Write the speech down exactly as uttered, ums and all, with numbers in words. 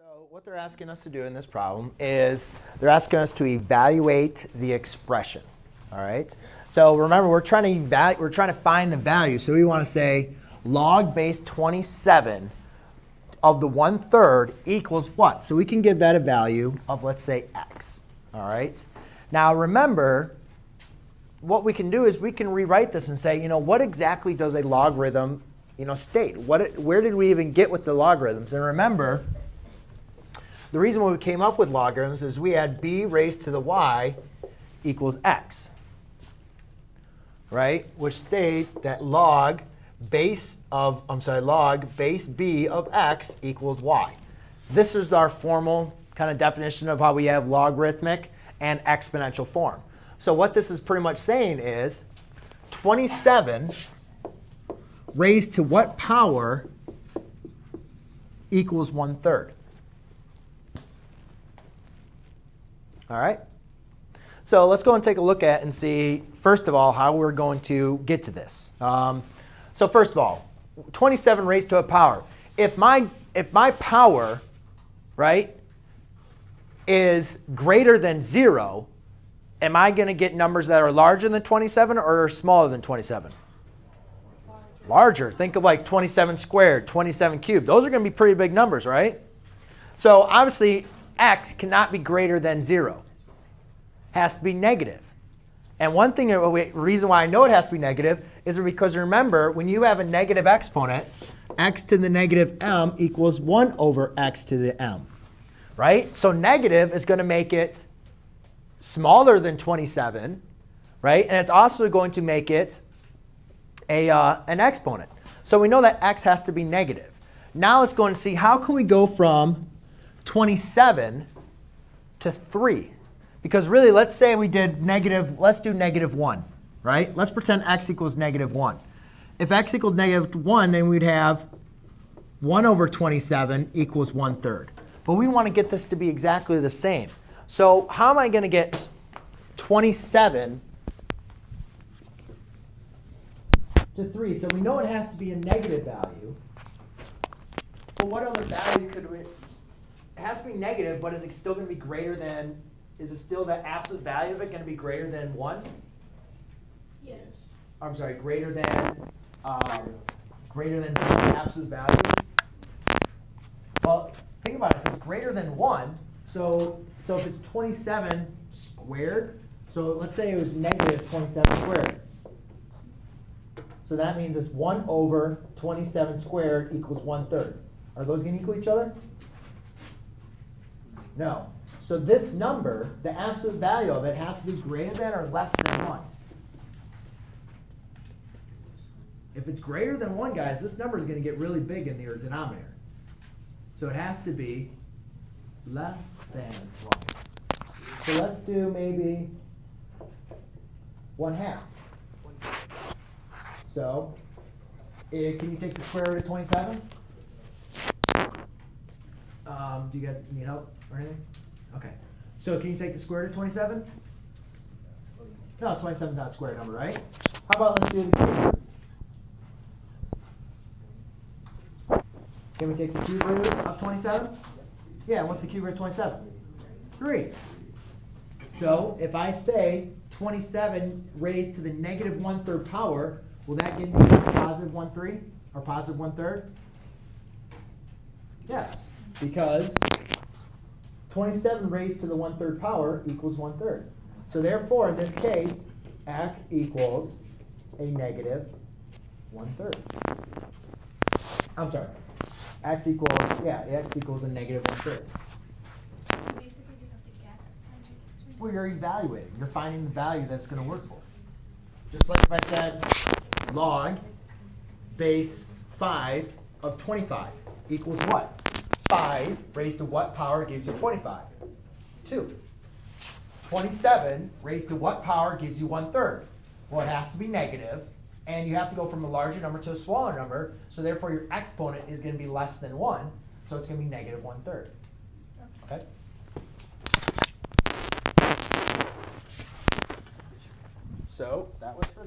So what they're asking us to do in this problem is they're asking us to evaluate the expression. All right. So remember, we're trying to evaluate, we're trying to find the value. So we want to say log base twenty-seven of the one-third equals what? So we can give that a value of, let's say, x. All right. Now remember, what we can do is we can rewrite this and say, you know, what exactly does a logarithm, you know, state? What, where did we even get with the logarithms? And remember, the reason why we came up with logarithms is we had b raised to the y equals x, right? Which state that log base of, I'm sorry, log base b of x equals y. This is our formal kind of definition of how we have logarithmic and exponential form. So what this is pretty much saying is twenty-seven raised to what power equals one-third? All right? So let's go and take a look at and see, first of all, how we're going to get to this. Um, so first of all, twenty-seven raised to a power. If my, if my power, right, is greater than zero, am I going to get numbers that are larger than twenty-seven or are smaller than twenty-seven? Larger. Larger. Think of like twenty-seven squared, twenty-seven cubed. Those are going to be pretty big numbers, right? So obviously, x cannot be greater than zero. Has to be negative. And one thing, reason why I know it has to be negative is because, remember, when you have a negative exponent, x to the negative m equals one over x to the m, right? So negative is going to make it smaller than twenty-seven, right? And it's also going to make it a, uh, an exponent. So we know that x has to be negative. Now let's go and see, how can we go from twenty-seven to three? Because really, let's say we did negative, let's do negative one, right? Let's pretend x equals negative one. If x equals negative one, then we'd have one over twenty-seven equals one-third. But we want to get this to be exactly the same. So how am I going to get twenty-seven to three? So we know it has to be a negative value. But what other value could we? It has to be negative, but is it still going to be greater than, is it still the absolute value of it going to be greater than one? Yes. I'm sorry, greater than, um, greater than the absolute value? Well, think about it. If it's greater than one, so, so if it's twenty-seven squared, so let's say it was negative twenty-seven squared. So that means it's one over twenty-seven squared equals one-third. Are those going to equal each other? No. So this number, the absolute value of it, has to be greater than or less than one. If it's greater than one, guys, this number is going to get really big in the denominator. So it has to be less than one. So let's do maybe one half. So it, can you take the square root of twenty-seven? Um, do you guys need help or anything? OK. So can you take the square root of twenty-seven? No, twenty-seven is not a square number, right? How about let's do the cube? Can we take the cube root of twenty-seven? Yeah, what's the cube root of twenty-seven? three. So if I say twenty-seven raised to the negative one-third power, will that give me positive one-third or positive one-third? Yes. Because twenty-seven raised to the one-third power equals one-third. So therefore, in this case, x equals a negative one-third. I'm sorry. X equals, yeah, x equals a negative one-third. Well, you're evaluating. You're finding the value that's going to work for. Just like if I said log base five of twenty-five equals what? five raised to what power gives you twenty-five? two. twenty-seven raised to what power gives you one-third? Well, it has to be negative, and you have to go from a larger number to a smaller number. So therefore, your exponent is going to be less than one. So it's going to be negative one-third. OK? So that was